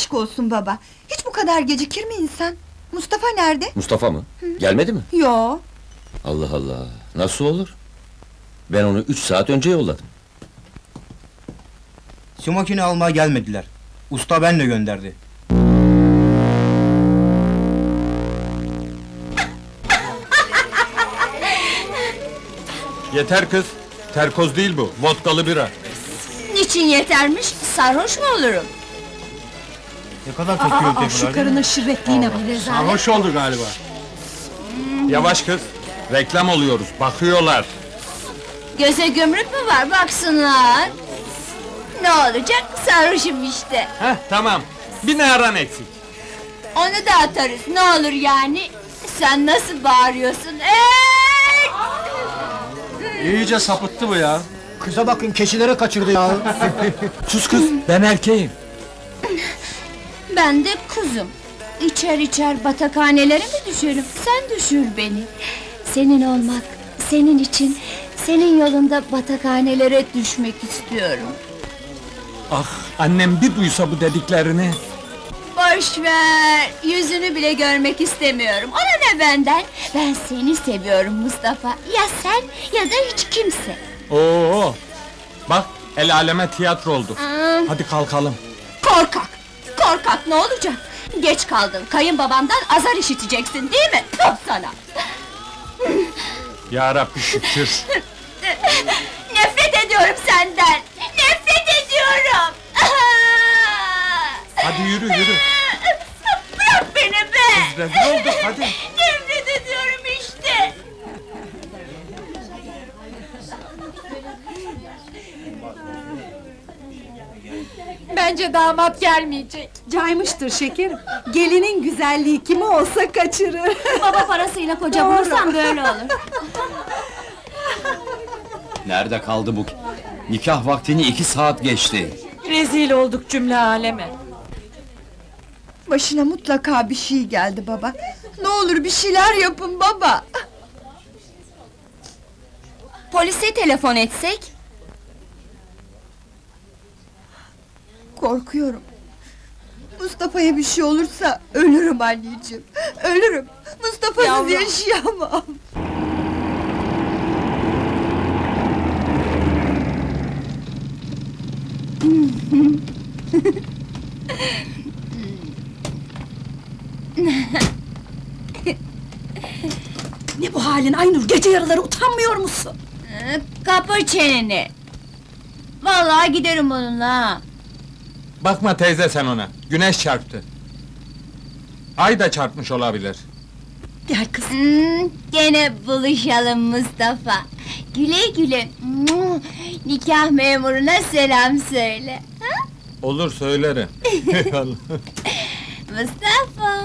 Aşk olsun baba, hiç bu kadar gecikir mi insan? Mustafa nerede? Mustafa mı? Hı? Gelmedi mi? Yo. Allah Allah, nasıl olur? Ben onu 3 saat önce yolladım. Şu makine almaya gelmediler. Usta benle gönderdi. Yeter kız, terkoz değil bu, vodkalı bira. Niçin yetermiş? Sarhoş mu olurum? Ne kadar çok gürültü var. Şu karının şirretliğine bak. Sarhoş oldu galiba. Yavaş kız, reklam oluyoruz, bakıyorlar. Göze gömrük mü var, baksınlar. Ne olacak, sarhoşum işte. Heh, tamam, bir naran eksik. Onu da atarız, ne olur yani. Sen nasıl bağırıyorsun, İyice sapıttı bu ya. Kıza bakın, keçilere kaçırdı ya. Sus kız, ben erkeğim. Ben de kuzum. İçer içer batakhanelere mi düşerim? Sen düşür beni. Senin olmak, senin için, senin yolunda batakhanelere düşmek istiyorum. Ah, annem bir duysa bu dediklerini. Boş ver, yüzünü bile görmek istemiyorum. Ona ne benden? Ben seni seviyorum Mustafa. Ya sen ya da hiç kimse. Oo, bak el aleme tiyatro oldu. Hadi kalkalım. Korkak, korkak ne olacak? Geç kaldın, kayınbabandan azar işiteceksin değil mi? Puh sana! Ya Rabbi şükür. Nefret ediyorum senden. Nefret ediyorum. Hadi yürü, yürü! Bırak beni be! Kız rezil olduk, hadi! Nefret ediyorum işte! Bence damat gelmeyecek. Caymıştır şekerim. Gelinin güzelliği kimi olsa kaçırır. Baba parasıyla koca bulursam böyle olur. Nerede kaldı bu? Nikah vaktini 2 saat geçti. Rezil olduk cümle aleme. Başına mutlaka bir şey geldi baba. Ne olur bir şeyler yapın baba. Polise telefon etsek? Korkuyorum. Mustafa'ya bir şey olursa ölürüm anneciğim. Ölürüm. Mustafa'sız yaşayamam. Ne bu halin Aynur, gece yarıları utanmıyor musun? Kapı çeneni! Vallahi giderim onunla! Bakma teyze sen ona, güneş çarptı! Ay da çarpmış olabilir! Gel kızım! Gene buluşalım Mustafa! Güle güle! Nikah memuruna selam söyle! Ha? Olur, söylerim! Mustafa!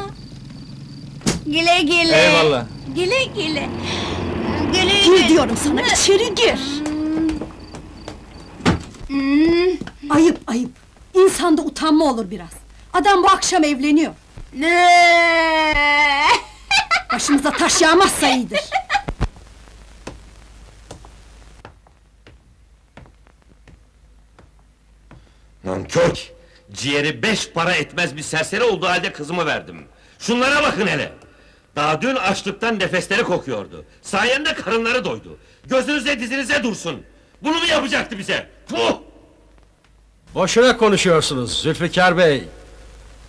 Güle güle! Eyvallah! Güle güle! Güle güle! Gir diyorum sana, içeri gir! Ayıp, ayıp! İnsanda utanma olur biraz! Adam bu akşam evleniyor! Başımıza taş yağmazsa iyidir! Nankör! Ciğeri 5 para etmez bir serseri olduğu halde kızımı verdim! Şunlara bakın hele! Daha dün açlıktan nefesleri kokuyordu. Sayende karınları doydu. Gözünüze dizinize dursun. Bunu mu yapacaktı bize? Puh! Boşuna konuşuyorsunuz Zülfikar Bey.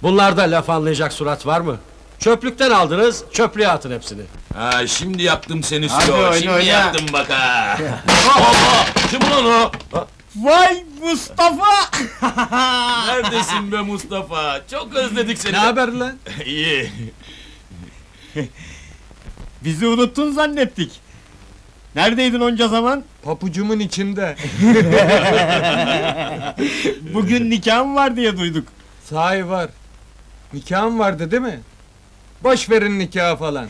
Bunlarda laf anlayacak surat var mı? Çöplükten aldınız, çöplüğe atın hepsini. Ha, şimdi yaptım seni Sülo, şimdi oyna. Yaptım bak ha! Kim ulan o? Vay Mustafa! Neredesin be Mustafa? Çok özledik seni. Ne haber lan? İyi. Bizi unuttun zannettik. Neredeydin onca zaman? Papucumun içinde. Bugün nikahım var diye duyduk. Sahi var. Nikahım vardı değil mi? Boş verin nikahı falan.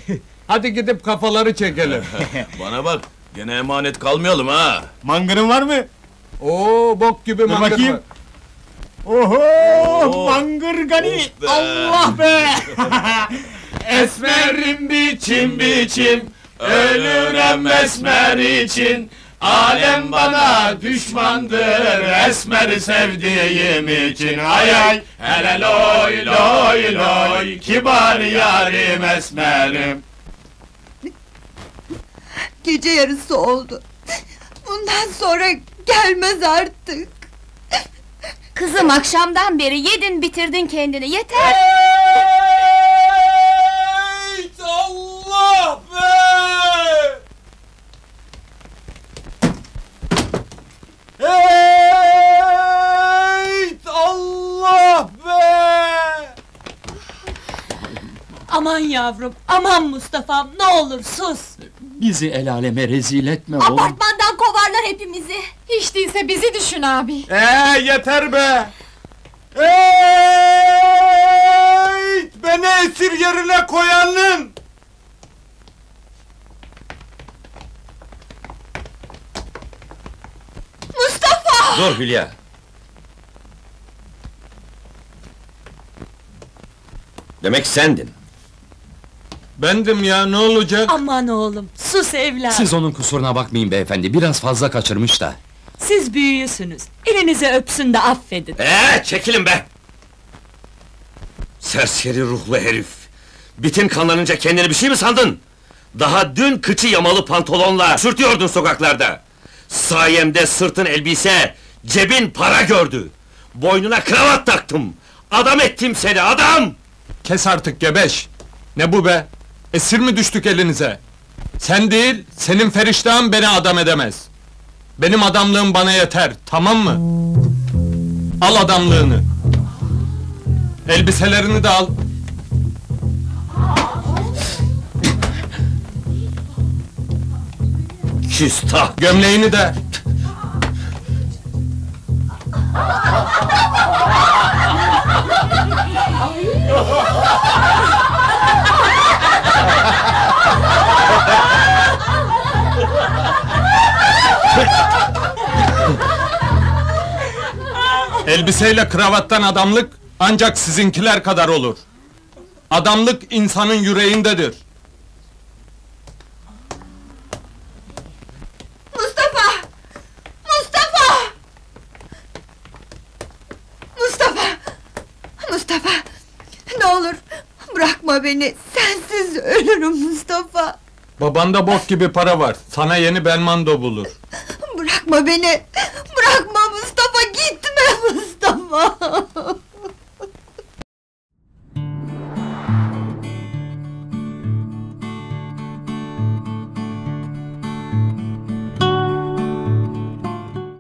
Hadi gidip kafaları çekelim. Bana bak, gene emanet kalmayalım ha. Mangırın var mı? Oo, bok gibi mangır bakayım. Var. Oho, oho, mangır gani! Be. Allah be! Esmerim biçim biçim, ölürüm esmer için, alem bana bana düşmandır Esmer'i sevdiğim için. Ay ay, hele loy loy loy, kibar yarim Esmer'im. Gece yarısı oldu. Bundan sonra gelmez artık. Kızım, akşamdan beri yedin bitirdin kendini, yeter! Hey Allah be! Hey Allah be! Aman yavrum, aman Mustafa'm, ne olur sus! Bizi el aleme rezil etme oğlum! Apartmandan kovarlar hepimizi! Hiç değilse bizi düşün abi! Yeter be! Beni esir yerine koyanın! Mustafa! Dur Hülya! Demek sendin! Bendim ya, ne olacak? Aman oğlum, sus evlat! Siz onun kusuruna bakmayın beyefendi, biraz fazla kaçırmış da! Siz büyüyüsünüz, elinize öpsün de affedin! Çekilin be! Serseri ruhlu herif! Bitin kanlanınca kendini bir şey mi sandın? Daha dün kıçı yamalı pantolonla sürtüyordun sokaklarda! Sayemde sırtın elbise, cebin para gördü! Boynuna kravat taktım! Adam ettim seni, adam! Kes artık gebeş! Ne bu be? Esir mi düştük elinize? Sen değil, senin feriştahın beni adam edemez! Benim adamlığım bana yeter, tamam mı? Al adamlığını! Elbiselerini de al! Küstah! Gömleğini de! Elbiseyle kravattan adamlık ancak sizinkiler kadar olur. Adamlık insanın yüreğindedir. Mustafa! Mustafa! Mustafa! Mustafa! Ne olur bırakma beni, sensiz ölürüm Mustafa! Babanda bok gibi para var, sana yeni Belmando bulur. Bırakma beni! Bırakma Mustafa, gitme Mustafa!